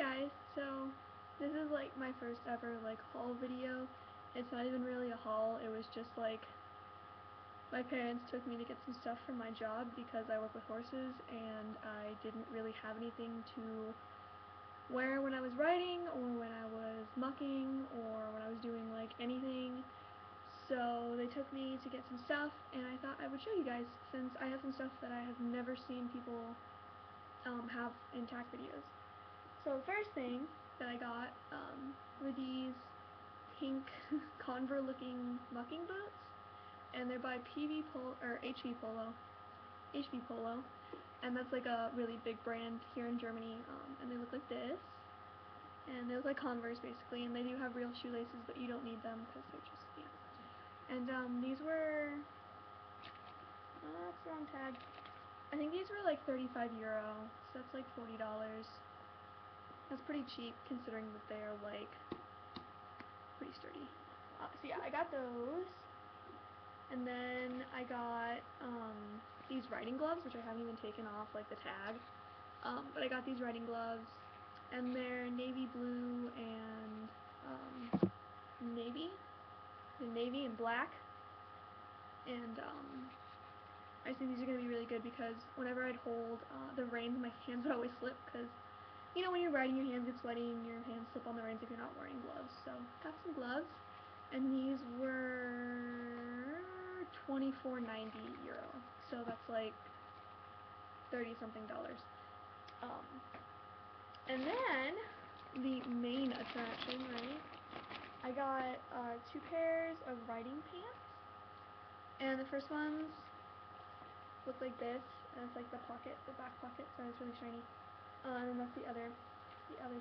guys, so this is like my first ever like haul video. It's not even really a haul, it was just like my parents took me to get some stuff for my job because I work with horses and I didn't really have anything to wear when I was riding or when I was mucking or when I was doing like anything. So they took me to get some stuff and I thought I would show you guys since I have some stuff that I have never seen people have in tack videos. So the first thing that I got were these pink Converse looking mucking boots. And they're by HV Polo, and that's like a really big brand here in Germany, and they look like this, and they look like Converse basically, and they do have real shoelaces, but you don't need them because they're just, yeah. And these were, oh, that's the wrong tag, I think these were like €35, so that's like $40, that's pretty cheap considering that they are like pretty sturdy, so yeah, I got those. And then I got these riding gloves, which I haven't even taken off, like, the tag. But I got these riding gloves, and they're navy blue and navy. They're navy and black. And I think these are going to be really good because whenever I'd hold the reins, my hands would always slip because, you know, when you're riding, your hands get sweaty and your hands slip on the reins if you're not wearing gloves. So got some gloves, and these were €24.90, so that's like $30-something. And then the main attraction, right? I got 2 pairs of riding pants, and the first ones look like this, and it's like the pocket, the back pocket, so it's really shiny. And that's the other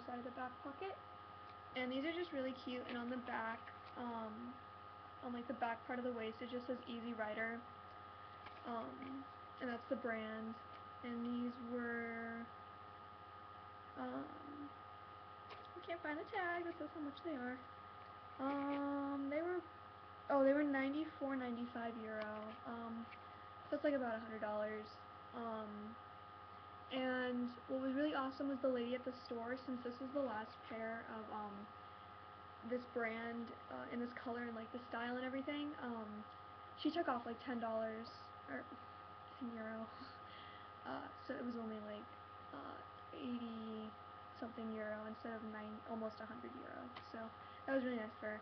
side of the back pocket. And these are just really cute, and on the back, on like the back part of the waist, it just says Easy Rider, and that's the brand. And these were, I can't find the tag that says how much they are. They were €94.95, that's like about $100. And what was really awesome was the lady at the store, since this was the last pair of this brand in this color and like the style and everything, she took off like $10 or €10, so it was only like 80-something euro instead of almost €100. So that was really nice for her.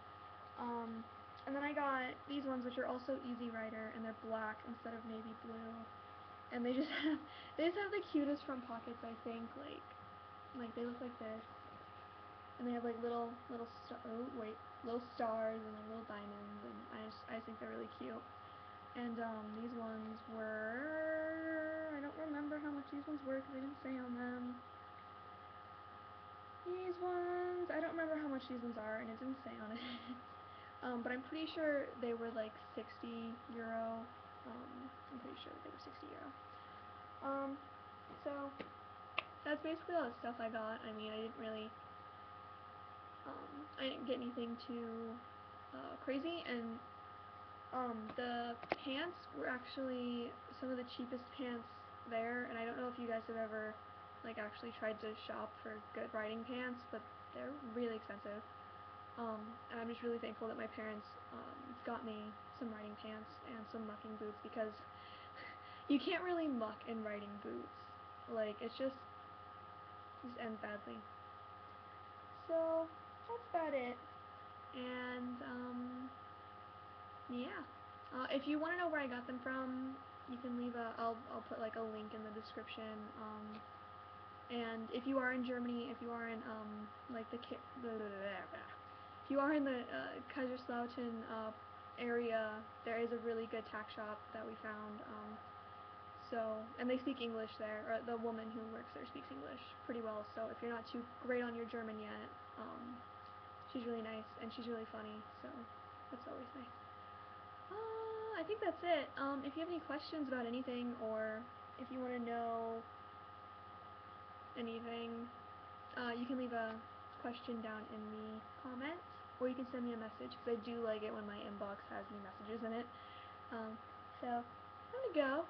And then I got these ones, which are also Easy Rider, and they're black instead of navy blue, and they just have the cutest front pockets, I think. Like they look like this. And they have like little stars and like little diamonds, and I just think they're really cute. And these ones were, I don't remember how much these ones were because they didn't say on them. These ones, I don't remember how much these ones are, and it didn't say on it. But I'm pretty sure they were like €60. I'm pretty sure they were €60. So that's basically all the stuff I got. I mean, I didn't get anything too crazy, and the pants were actually some of the cheapest pants there, and I don't know if you guys have ever like actually tried to shop for good riding pants, but they're really expensive, and I'm just really thankful that my parents got me some riding pants and some mucking boots, because you can't really muck in riding boots, like it just ends badly. So that's about it, and yeah, if you want to know where I got them from, you can leave I'll put like a link in the description, and if you are in Germany, if you are in if you are in the Kaiserslautern area, there is a really good tack shop that we found, so, and they speak English there, or the woman who works there speaks English pretty well, so if you're not too great on your German yet, she's really nice, and she's really funny, so that's always nice. I think that's it. If you have any questions about anything, or if you want to know anything, you can leave a question down in the comments, or you can send me a message, because I do like it when my inbox has new messages in it. So, I'm gonna go.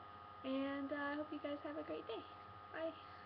And I hope you guys have a great day. Bye.